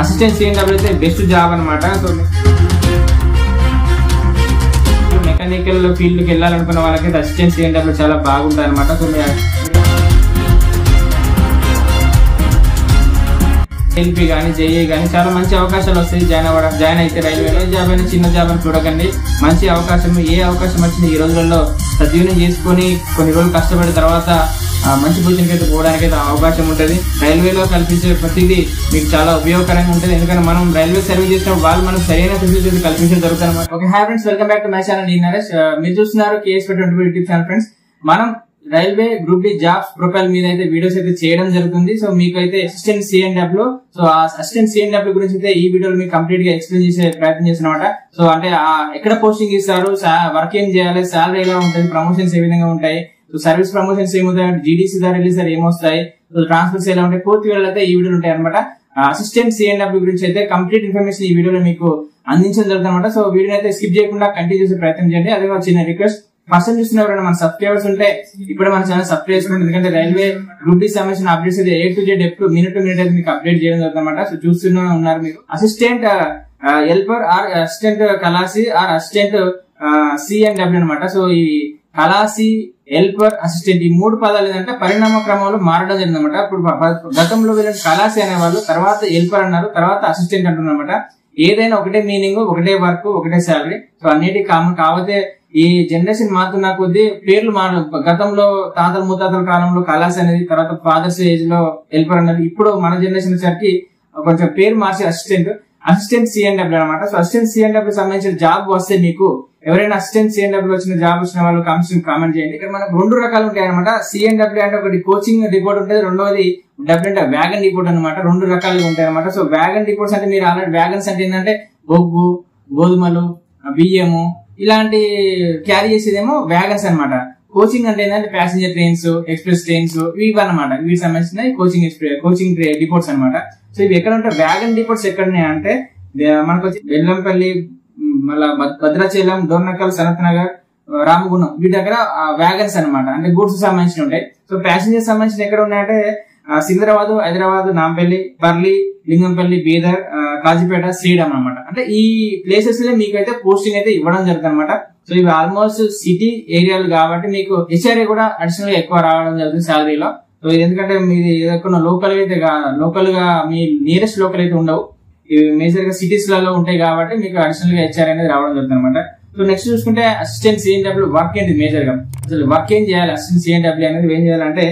Assistant C&W అయితే best job అన్నమాట. So mechanical ఫీల్డ్కి వెళ్ళాలనుకున్న వాళ్ళకైతే అసిస్టెంట్ C&W చాలా బాగుంటాయి అనమాట. సో ఎల్పీ కానీ జేఈ కానీ చాలా మంచి అవకాశాలు వస్తాయి. జాయిన్ అయితే రైల్వేలో జాబ్ అయినా చిన్న జాబ్ అని చూడకండి, మంచి అవకాశం ఏ అవకాశం వచ్చినా ఈ రోజులలో సద్వినియోగం చేసుకొని కొన్ని రోజులు కష్టపడిన తర్వాత మంచి పొజిషన్కి అయితే పోవడానికి అయితే అవకాశం ఉంటుంది. రైల్వేలో కల్పించే ప్రతిదీ మీకు చాలా ఉపయోగకరంగా ఉంటుంది, ఎందుకంటే మనం రైల్వే సర్వీస్ చేసిన వాళ్ళు మనకు సరైన ఫెసిలిటీస్ కల్పించడం జరుగుతుంది అనమాట. Okay, hi friends, welcome back to my channel. నేను నరేష్, మీరు చూస్తున్నారు KS22 యూట్యూబ్ ఛానల్. ఫ్రెండ్స్, మనం railway group D jobs profile మీద అయితే వీడియోస్ అయితే చేయడం జరుగుతుంది. సో మీకు అయితే అసిస్టెంట్ C&W, సో ఆ అసిస్టెంట్ C&W గురించి అయితే ఈ వీడియోలో మీకు కంప్లీట్ గా ఎక్స్ప్లెయిన్ చేసే ప్రయత్నం చేస్తున్నమాట. సో అంటే ఎక్కడ పోస్టింగ్ ఇస్తారు, వర్క్ ఏం చేయాలి, సాలరీ ఎలా ఉంటుంది, ప్రమోషన్స్ ఏ విధంగా ఉంటాయి, సో సర్వీస్ ప్రమోషన్స్ ఏమవుతాయి, GDCE ద్వారా వెళ్ళేసారి ఏమొస్తాయి, సో ట్రాన్స్ఫర్స్ ఎలా ఉంటాయి, పూర్తి వీడియోలు అయితే ఈ వీడియోలు ఉంటాయి అనమాట. అసిస్టెంట్ C&W గురించి అయితే కంప్లీట్ ఇన్ఫర్మేషన్ ఈ వీడియోలో మీకు అందించడం జరుగుతుంది అనమాట. సో వీడియోని అయితే స్కిప్ చేయకుండా కంటిన్యూ చేసే ప్రయత్నం చేయండి. అదే చిన్న రిక్వెస్ట్, ఫస్ట్ టైం చూసిన ఎవరైనా మన సబ్స్క్రైబర్స్ ఉంటే ఇప్పుడు మన ఛానల్ సబ్స్క్రైబ్ చేసుకోండి, ఎందుకంటే రైల్వే గ్రూప్ డి సంబంధించిన అప్డేట్స్ అయితే A to Z ఎప్పుడు మినిట్ టు మినిట్ అయితే మీకు అప్డేట్ చేయడం జరుగుతుంది అనమాట. సో చూస్తూనే ఉన్నారు మీరు. Assistant helper or assistant khalasi or assistant C&W అనమాట. సో ఈ కలాసి, హెల్పర్, అసిస్టెంట్ ఈ మూడు పదాలు ఏంటంటే పరిణామ క్రమంలో మారడం జరిగింది అనమాట. ఇప్పుడు గతంలో వీళ్ళని కలాసి అనేవాళ్ళు, తర్వాత హెల్పర్ అన్నారు, తర్వాత అసిస్టెంట్ అంటున్నారు అనమాట. ఏదైనా ఒకటే మీనింగ్, ఒకటే వర్క్, ఒకటే సాలరీ, సో అన్నిటి కామన్. కాకపోతే ఈ జనరేషన్ మారుతున్న కొద్దీ పేర్లు మారు. గతంలో తాతల ముత్తాతల కాలంలో కలాసి అనేది, తర్వాత ఫాదర్స్ ఏజ్ లో హెల్పర్ అన్నారు. ఇప్పుడు మన జనరేషన్ వచ్చేసరికి కొంచెం పేరు మార్చి అసిస్టెంట్ C&W అనమాట. సో అసిస్టెంట్ C&W సంబంధించిన జాబ్ వస్తే మీకు ఎవరైనా అసిస్టెంట్ C&W వచ్చిన జాబ్ వచ్చిన వాళ్ళు కామెంట్ చేయండి. ఇక్కడ మనకు రెండు రకాలు ఉంటాయి అనమాట. C&W అంటే ఒకటి కోచింగ్ రిపోర్ట్ ఉంటుంది, రెండోది W అంటే వ్యాగన్ రిపోర్ట్ అనమాట. రెండు రకాలుగా ఉంటాయి అనమాట. సో వ్యాగన్ రిపోర్ట్స్ అంటే మీరు ఆల్రెడీ వ్యాగన్స్ అంటే ఏంటంటే బొగ్గు, గోధుమలు, బియ్యము ఇలాంటి క్యారీ చేసేదేమో వ్యాగన్స్ అనమాట. కోచింగ్ అంటే ఏంటంటే ప్యాసింజర్ ట్రైన్స్, ఎక్స్ప్రెస్ ట్రైన్స్ ఇవి అనమాట. వీటికి సంబంధించిన కోచింగ్ రిపోర్ట్స్ అనమాట. సో ఇవి ఎక్కడ ఉంటాయి? వ్యాగన్ రిపోర్ట్స్ ఎక్కడున్నాయి అంటే మనకు వచ్చి బెల్లంపల్లి, మళ్ళా భద్రాచలం, డోర్నకల్, సనత్ నగర్, రామగుణం వీటి దగ్గర వ్యాగన్స్ అనమాట. అంటే గూడ్స్ సంబంధించిన ఉంటాయి. సో ప్యాసింజర్ సంబంధించిన ఎక్కడ ఉన్నాయంటే సికింద్రాబాద్, హైదరాబాద్, నాంపల్లి, పర్లి, లింగంపల్లి, బీదర్, కాజీపేట, శ్రీరామ్ అనమాట. అంటే ఈ ప్లేసెస్ లో మీకైతే పోస్టింగ్ అయితే ఇవ్వడం జరుగుతుంది అనమాట. సో ఇవి ఆల్మోస్ట్ సిటీ ఏరియాలు కాబట్టి మీకు HRA కూడా అడిషనల్ గా ఎక్కువ రావడం జరుగుతుంది సాలరీలో. సో ఎందుకంటే మీరు ఏదైనా లోకల్ గా మీ నియరెస్ట్ లోకల్ అయితే ఉండవు, ఇవి మేజర్ గా సిటీస్ లలో ఉంటాయి కాబట్టి మీకు అడిషనల్ గా HRA అనేది రావడం జరుగుతుంది అనమాట. సో నెక్స్ట్ చూసుకుంటే అసిస్టెంట్ C&W వర్క్ ఏంటి? మేజర్ గా అసలు వర్క్ ఏం చేయాలి అసిస్టెంట్ C&W అనేది ఏం చేయాలంటే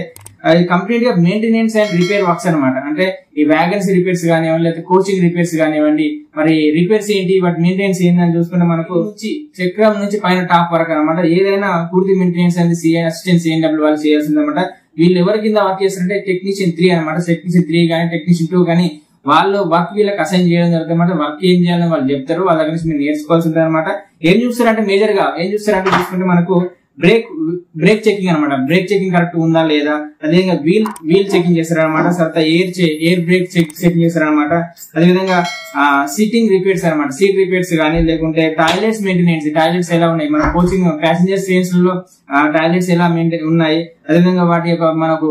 అది కంప్లీట్ గా మెయింటెనెన్స్ అండ్ రిపేర్ వర్క్స్ అనమాట. అంటే ఈ వ్యాగన్స్ రిపేర్స్ కానివ్వండి, లేకపోతే కోచింగ్ రిపేర్స్ కానివ్వండి, మరి రిపేర్స్ ఏంటి, వాటి మెయింటెనెన్స్ ఏంటి అని చూసుకుంటే మనకు చక్రం నుంచి పైన టాప్ వరకు అనమాట ఏదైనా పూర్తి మెయింటెనెన్స్ అనేది అసిస్టెంట్ C&W వాళ్ళు చేయాల్సింది అనమాట. వీళ్ళు ఎవరి కింద వర్క్ చేస్తారంటే టెక్నీషియన్ 3 అనమాట. టెక్నీషియన్ 3 కానీ టెక్నీషియన్ 2 కానీ వాళ్ళు వర్క్ వీళ్ళకి అసైన్ చేయడం జరుగుతుంది అనమాట. వర్క్ ఏం చేయాలని వాళ్ళు చెప్తారు, వాళ్ళ గురించి మీరు నేర్చుకోవాల్సి ఉంటుంది అనమాట. ఏం చూస్తారంటే మేజర్ గా ఏం చూస్తారంటే చూసుకుంటే మనకు బ్రేక్ చెకింగ్ అనమాట. బ్రేక్ చెకింగ్ కరెక్ట్ ఉందా లేదా, అదేవిధంగా వీల్ చెకింగ్ చేస్తారనమాట. తర్వాత ఎయిర్ బ్రేక్ చెకింగ్ చేస్తారనమాట. అదేవిధంగా సీటింగ్ రిపేర్స్ అనమాట, సీట్ రిపేర్స్ కానీ, లేకుంటే టాయిలెట్స్ మెయింటెనెన్స్, టాయిలెట్స్ ఎలా ఉన్నాయి మన కోచింగ్ ప్యాసింజర్ ట్రైన్స్ లో, టాయిలెట్స్ ఎలా మెయింటైన్ ఉన్నాయి, అదేవిధంగా వాటి యొక్క మనకు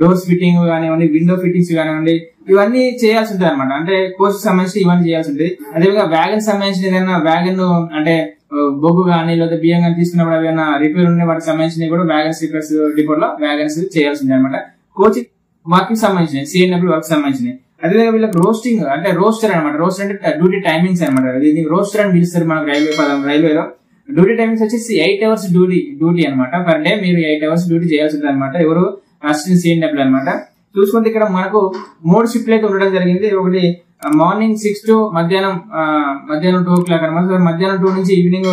డోర్స్ ఫిట్టింగ్ కానివ్వండి, విండో ఫిట్టింగ్స్ కానివ్వండి, ఇవన్నీ చేయాల్సి ఉంటుంది అనమాట. అంటే కోర్స్ సంబంధించి ఇవన్నీ చేయాల్సి ఉంటుంది. అదేవిధంగా వ్యాగన్ సంబంధించిన ఏదైనా వ్యాగన్ అంటే బొగ్గు కానీ, లేకపోతే బియ్యం కానీ తీసుకున్నప్పుడు ఏమైనా రిపేర్ ఉన్నాయి వాటికి సంబంధించినవి కూడా వ్యాగన్స్ రిపేర్స్ డిపోట్ లో వ్యాగన్స్ చేయాల్సింది అనమాట. కోచింగ్ వర్క్ సంబంధించిన C&W వర్క్ సంబంధించినవి. అదేవిధంగా వీళ్ళకి రోస్టింగ్ అంటే రోస్టర్ అనమాట. రోస్టర్ అంటే డ్యూటీ టైమింగ్స్ అనమాట. రోస్టర్ అని పిలుస్తారు మనకు రైల్వేలో. డ్యూటీ టైమింగ్స్ వచ్చేసి 8 hours డ్యూటీ అనమాట. పర్ డే మీరు 8 hours డ్యూటీ చేయాల్సి ఉంటుంది అనమాట. ఎవరు అసిస్టెంట్ C&W అనమాట. చూసుకుంటే ఇక్కడ మనకు 3 షిఫ్ట్లు అయితే ఉండడం జరిగింది. ఒకటి మార్నింగ్ 6 to మధ్యాహ్నం 2 o'clock అనమాట. మధ్యాహ్నం 2 నుంచి ఈవినింగ్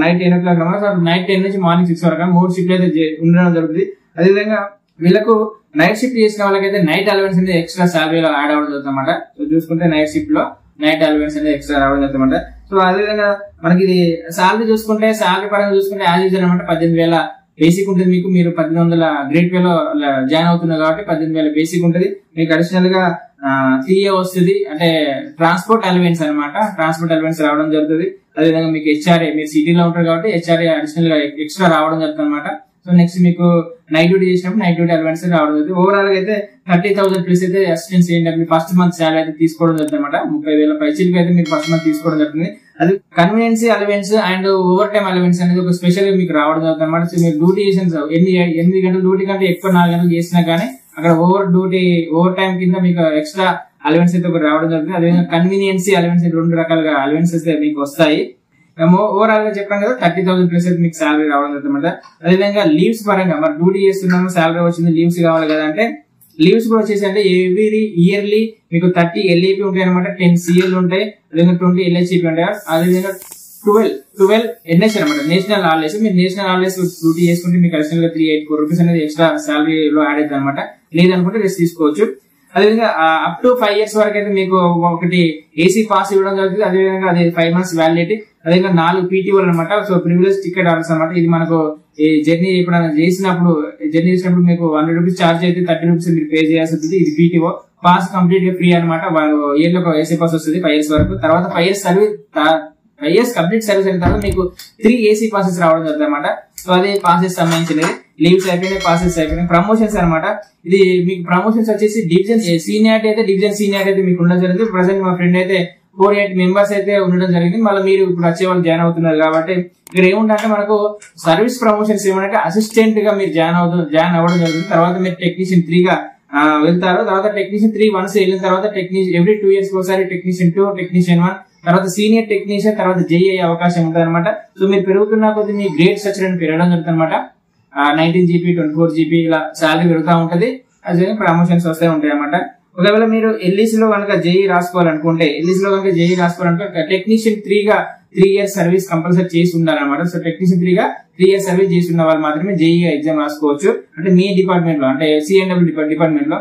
నైట్ 10 o'clock అనమాట. నైట్ 10 నుంచి మార్నింగ్ 6 వరకు 3 షిఫ్ట్లు అయితే ఉండడం జరుగుతుంది. అదేవిధంగా వీళ్ళకు నైట్ షిఫ్ట్ చేసిన వాళ్ళకైతే నైట్ అలవెన్స్ అనేది ఎక్స్ట్రా సాలరీలో యాడ్ అవ్వడం జరుగుతుంది అనమాట. సో చూసుకుంటే నైట్ షిఫ్ట్ లో నైట్ అలవెన్స్ అనేది ఎక్స్ట్రా రావడం జరుగుతుంది అనమాట. సో అదేవిధంగా మనకి ఇది సాలరీ చూసుకుంటే, సాలరీ పరంగా చూసుకుంటే యాజ్ యూజువల్ అనమాట. 18,000 బేసిక్ ఉంటుంది మీకు. మీరు 1,800 గ్రేడ్ వే లో జాయిన్ అవుతున్నారు కాబట్టి 18,000 బేసిక్ ఉంటుంది. మీకు అడిషనల్ గా 3A వస్తుంది, అంటే ట్రాన్స్పోర్ట్ అలవెన్స్ అనమాట. ట్రాన్స్పోర్ట్ అలవెన్స్ రావడం జరుగుతుంది. అదేవిధంగా మీకు HRA, మీరు సిటీలో ఉంటారు కాబట్టి HRA అడిషనల్ గా ఎక్స్ట్రా రావడం జరుగుతుంది అనమాట. So next night duty night duty allowance overall गा 30,000 plus assistant C&W first month salary जरूर 30,000 पैसे फस्ट मंथ जरूर अभी convenience allowance and over time allowance special duty गंटल ड्यूटी कंटे 4 गंटलु अगर ओवर टाइम किंदा एक्स्ट्रा अलाउंस अदे कन्वीनियंस अलाउंस रेंडु रकाल अलाउंसेस वस्तायि मैं ओवरऑल 30,000 प्लस सैलरी अदे विधंगा लीव्स परंगा मैं ड्यूटी सैलरी वच्चिंदी लीव्स कावाले कदंटे लीव्स एवरी इयरली 30 LAP उंटायि 10 CL उंटायि अदे 20 LHP उंटायि अदे विधंगा 12 NH national holidays national holidays duty additional 384 rupees extra salary add लेदनुकुंटे रेस्ट तीसुकोवच्चु अदे विधंगा अप टू 5 इयर्स वरकु एसी पास इव्वडं जरुगुतुंदि अदे विधंगा अदि 5 मंथ्स वैलिडिटी अदे विधंगा 4 PTO अन्नमाट सो प्रिविलेज टिकट आर्डर्स अन्नमाट इदि मनकु जर्नी चेसिनप्पुडु मीकु 100 रूपीस चार्ज अयिते 30 रूपीस मीरु पे चेयाल्सि उंटुंदि इदि PTO पास कंप्लीट फ्री अन्नमाट इयर्लो एसी पास वस्तुंदि 5 इयर्स वरकु तर्वात 5 years service 5 years complete service तरह 3 AC पासेस सो अभी पासेस संबंधी leaves passes promotions promotions division seniority जरूर प्रेजेंट मा फ्रेंड 48 मेंबर्स जरूरी मैं जॉइन अवुतुन्नारु मन को सर्विस प्रमोशन असिस्टेंट जॉइन अवुतुन्नारु जरूरी तरह टेक्नीशियन 3 तरह टेक्नीशियन 3 वन्स तरह एवरी 2 इयर्स टेक्नीशियन 2 टेक्नीशियन 1 तरह सीनियर टेक्नीशियन तरह जेई अवकाश उन्ट सो मेरे ग्रेड्स जरूर 19 जीपी 24 जीपी इला सालरी प्रमोशन वस्तु जेई रास्क technician 3 years service compulsory so technician 3 years service JE exam रास्कुअ अटे डिपार्टमेंट अंटे C&W डिपार्टमेंट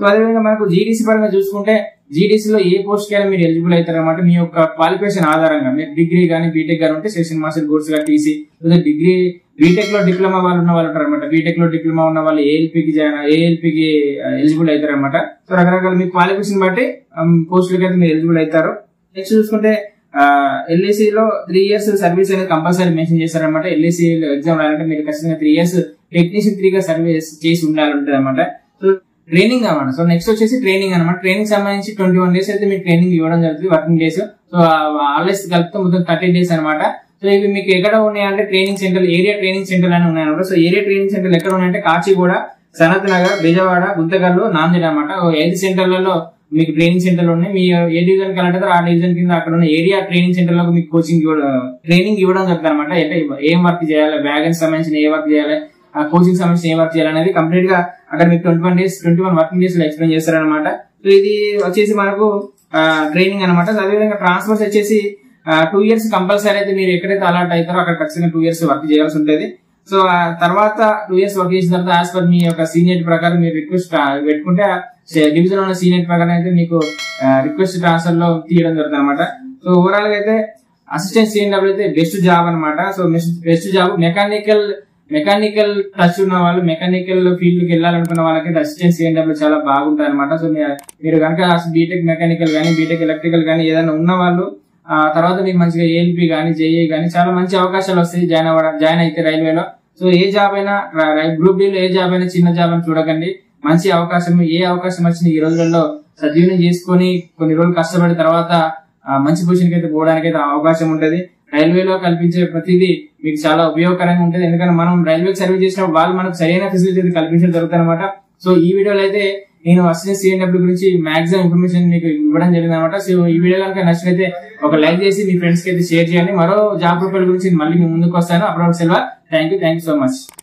सो अदे विधंगा मनकु GDCE परंगा चूसुकुंटे GDCE लो ए पोस्ट कैना मीरु एलिजिबल अयितारन्नमाट मी योक्क क्वालिफिकेशन आधारंगा मीरु डिग्री गानी बीटेक गानी उंटे सेशन मास्टर कोर्स ला टीसी लेदा डिग्री बीटेक लो डिप्लोमा वाळ्ळु उन्न वाळ्ळु उंटारन्नमाट बीटेक लो डिप्लोमा उन्न वाळ्ळु ALP की एलिजिबल अयितारन्नमाट सो रकरकाल मी क्वालिफिकेशन बट्टी पोस्ट लकु अयिते मीरु एलिजिबल अयितारु नेक्स्ट चूसुकुंटे LAC लो 3 इयर्स सर्विस अनेदी कंपल्सरी मेंशन चेशारन्नमाट LAC एग्जाम रायाలంటే మీరు ఖచ్చితంగా 3 ఇయర్స్ టెక్నీషియన్ 3 గా సర్వీస్ చేసి ఉండాలి ఉంటదన్నమాట so training so next training training संबंधी 21 डेस ट्रेनिंग जरूर वर्किंग डेस सो आलस कल मतलब 30 डेस सो इवे training centre area training centre so area training centre Kacheguda Sanath Nagar Bezawada Guntakal Nanded 5 सेंटर्లలో ट्रेनिंग सेंटर ए डिवीजन कल आ डिवीजन क्या ट्रेनिंग सेंटर कोचिंग ट्रेनिंग जरूर एम वर्क वैगन संबंधी ए वर्क कोचिंग संबंधी वर्क कंप्लीट अगर 21 वर्किंग डेस एक्सप्लेन सो इधे मन को ट्रेनिंग अदे विधि ट्रांसफर्स 2 इयर्स कंपलसरी अलाटो अगर खचित 2 इयर्स वर्क चाहिए सो तरह 2 इयर्स वर्क तरह ऐस पर् सीनियर प्रकार रिक्वेस्ट डिवीजन सीनियर प्रकार रिक्वेस्ट ट्रांसफर तीय जरूर so overall assistant C&W best job so best job mechanical touch mechanical field assistant C&W चला बागुंटारन्नमाट सो मीरु गनुक बीटेक मेकानिकल गानी बीटेक इलेक्ट्रिकल गानी एदैना उन्नवाळ्ळु तर्वात मीकु मंचिगा ALP गानी JEE गानी चाला मंచి అవకాశాలు వస్తాయి జాయిన్ అయితే రైల్వేలో సో ఏ జాబ్ అయినా గ్రూప్ డి లో ఏ జాబ్ అయినా చిన్న జాబ్ అని చూడకండి మంచి అవకాశం ఏ అవకాశం వచ్చినా ఈ రోజుల్లో సద్వినియోగం చేసుకొని కొన్ని రోజులు కష్టపడి తర్వాత మంచి పొజిషన్ కి అయితే పోవడానికి అయితే అవకాశం ఉంటది रैलवे कल प्रति चाल उपयोग मन रैलवे सर्वीस मन सर फेसिलिटी कल जरूर सो वीडियो नैन असिस्टेंट C&W मैक्सिमम इन्फॉर्मेशन इविडो सो वीडियो नचते लाइक फ्रेंड्स की शेयर मो जॉब प्रोफाइल मैं मुझे अब थैंक यू सो मच।